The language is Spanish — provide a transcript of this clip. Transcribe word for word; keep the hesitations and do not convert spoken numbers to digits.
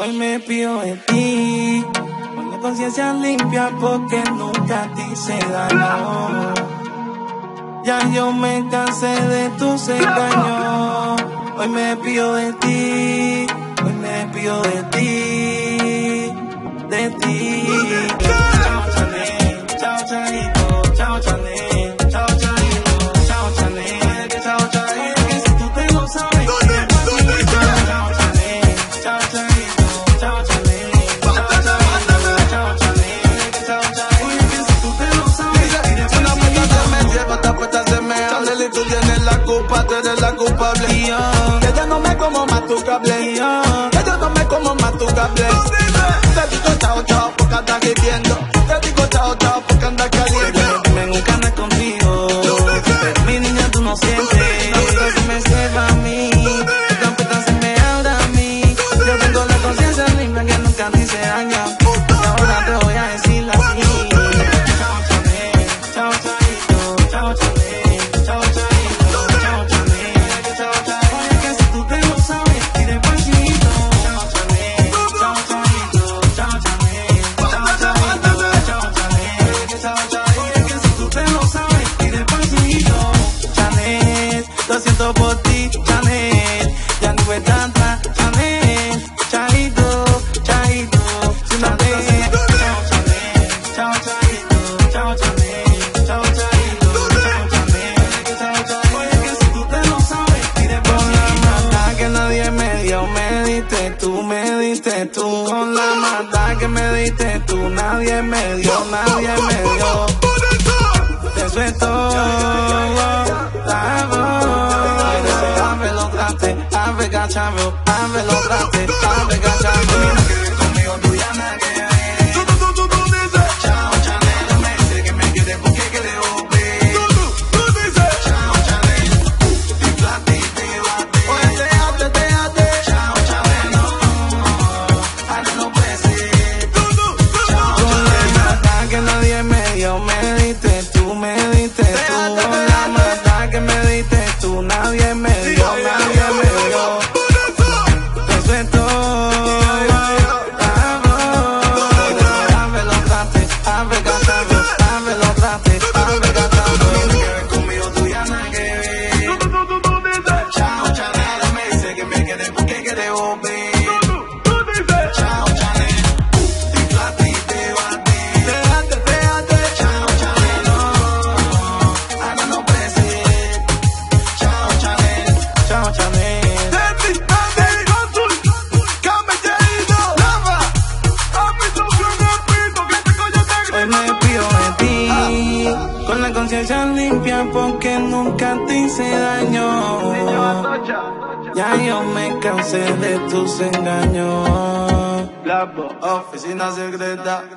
Hoy me pido de ti, con la conciencia limpia, porque nunca a ti se dañó. Ya yo me cansé de tus engaños. Hoy me pido de ti, hoy me pido de ti, de ti. Chao Chanel, chao Chanito, chao Chanel, chao Chanito, chao Chanel, chao Chanel, que si tú te lo sabes. Tú tienes la culpa, tú eres la culpable. Que yo no me como más tu cable. Que yo no me como más tu cable. Te digo chao chao porque andas viviendo. Te digo chao chao porque andas caliente. Me encanta contigo, mi niña tú no sientes. No se me ceba a mí, tu trompeta se me abre a mí. Yo tengo la conciencia limpia que nunca a ti se daña. Y ahora te voy a decir así. Chao Chanel, chao Chanito, chao Chanel. Lo siento por ti, Chanel, ya no es tanta, Chanel, chaito, chaito, sin la de. Chao Chanel, chao chaito, chao Chanel, chao chaito, chao Chanel, chao chaito. Oye que si tú te lo sabes, tire por la maldad que nadie me dio, me diste tú, me diste tú. Con la maldad que me diste tú, nadie me dio, nadie me dio. Te suelto, la hago. I've got trouble, I've got trouble, I've got trouble. Conciencia limpia porque nunca te hice daño. Ya yo me cansé de tus engaños. La oficina secreta.